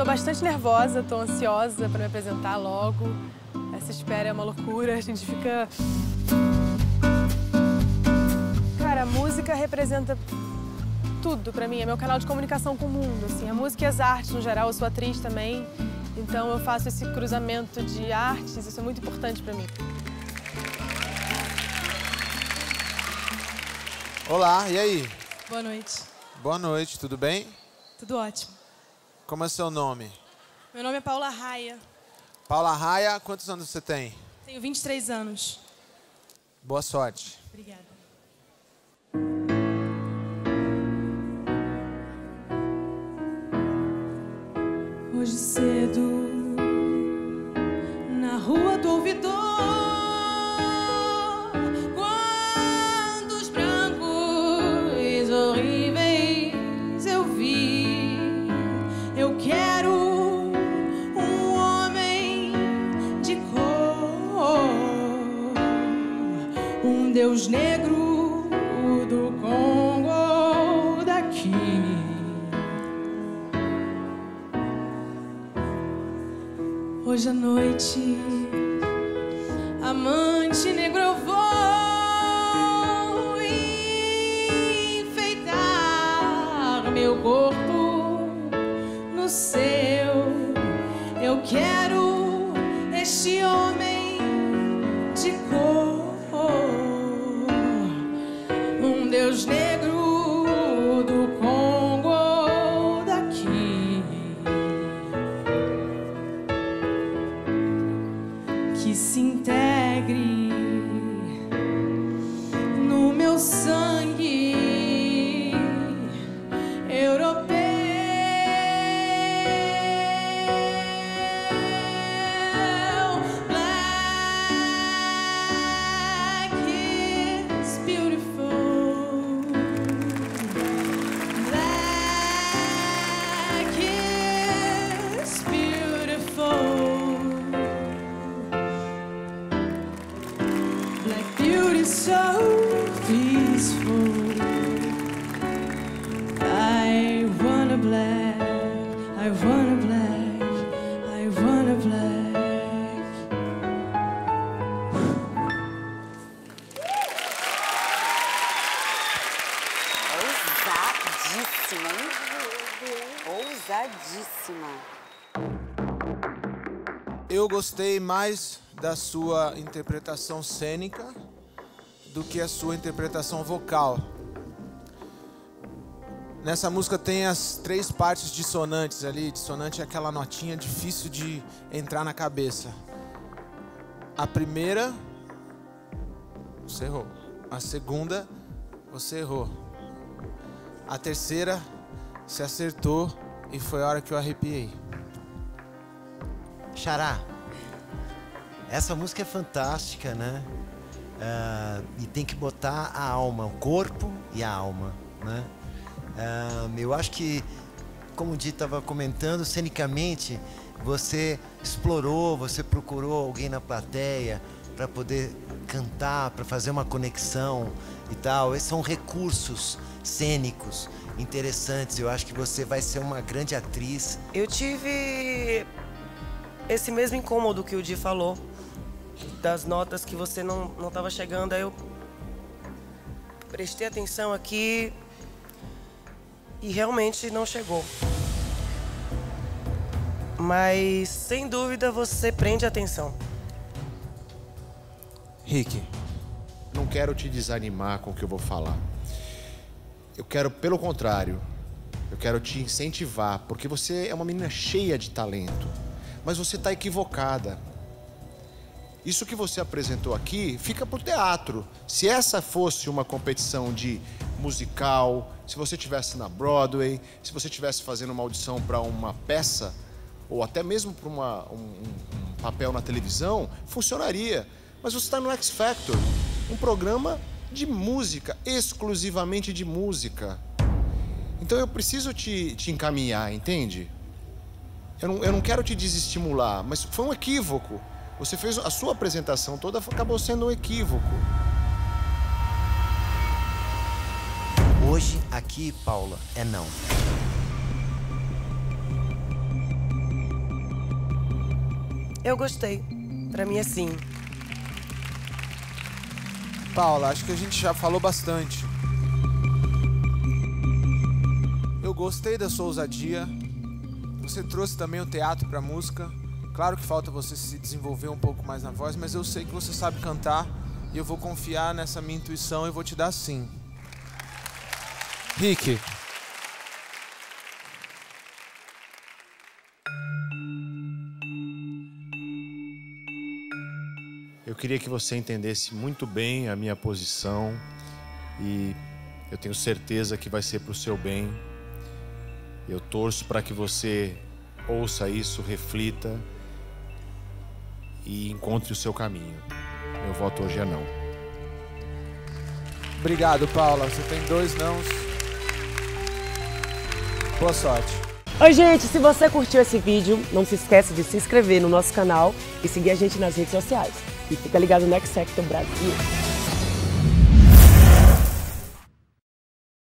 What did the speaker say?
Estou bastante nervosa, estou ansiosa para me apresentar logo. Essa espera é uma loucura, a gente fica... Cara, a música representa tudo para mim, é meu canal de comunicação com o mundo, assim. A música e as artes, no geral, eu sou atriz também, então eu faço esse cruzamento de artes, isso é muito importante para mim. Olá, e aí? Boa noite. Boa noite, tudo bem? Tudo ótimo. Como é seu nome? Meu nome é Paula Raia. Paula Raia, quantos anos você tem? Tenho 23 anos. Boa sorte. Obrigada. Hoje cedo, na rua do ouvidor, quando os brancos horríveis eu vi, eu quero um homem de cor, um Deus negro do Congo daqui. Hoje à noite, amante negro, eu vou enfeitar meu corpo no seu. Eu quero este homem de cor, um Deus negro. Que se integre no meu sangue europeu. Black is beautiful. Black is beautiful. Black beauty so peaceful. I want a black, I want a black, I want a black. Ousadíssima, hein? Ousadíssima. Eu gostei mais da sua interpretação cênica do que a sua interpretação vocal. Nessa música tem as três partes dissonantes ali. Dissonante é aquela notinha difícil de entrar na cabeça. A primeira, você errou. A segunda, você errou. A terceira, você acertou e foi a hora que eu arrepiei. Xará. Essa música é fantástica, né? E tem que botar a alma, o corpo e a alma, né? Eu acho que, como o Di estava comentando, cenicamente você explorou, você procurou alguém na plateia para poder cantar, para fazer uma conexão e tal. Esses são recursos cênicos interessantes. Eu acho que você vai ser uma grande atriz. Eu tive esse mesmo incômodo que o Di falou, das notas que você não estava chegando, aí eu prestei atenção aqui e realmente não chegou. Mas, sem dúvida, você prende atenção. Rick, não quero te desanimar com o que eu vou falar. Eu quero, pelo contrário, eu quero te incentivar, porque você é uma menina cheia de talento, mas você está equivocada. Isso que você apresentou aqui fica pro teatro. Se essa fosse uma competição de musical, se você estivesse na Broadway, se você estivesse fazendo uma audição para uma peça, ou até mesmo para um papel na televisão, funcionaria. Mas você está no Next Sector, um programa de música, exclusivamente de música. Então eu preciso te encaminhar, entende? Eu não quero te desestimular, mas foi um equívoco. Você fez a sua apresentação toda, acabou sendo um equívoco. Hoje, aqui, Paula, é não. Eu gostei. Pra mim é sim. Paula, acho que a gente já falou bastante. Eu gostei da sua ousadia. Você trouxe também o teatro pra música. Claro que falta você se desenvolver um pouco mais na voz, mas eu sei que você sabe cantar e eu vou confiar nessa minha intuição e vou te dar sim. Rick. Eu queria que você entendesse muito bem a minha posição e eu tenho certeza que vai ser pro seu bem. Eu torço para que você ouça isso, reflita e encontre o seu caminho. Meu voto hoje é não. Obrigado, Paula. Você tem 2 nãos. Boa sorte. Oi, gente. Se você curtiu esse vídeo, não se esquece de se inscrever no nosso canal e seguir a gente nas redes sociais. E fica ligado no Next Sector Brasil.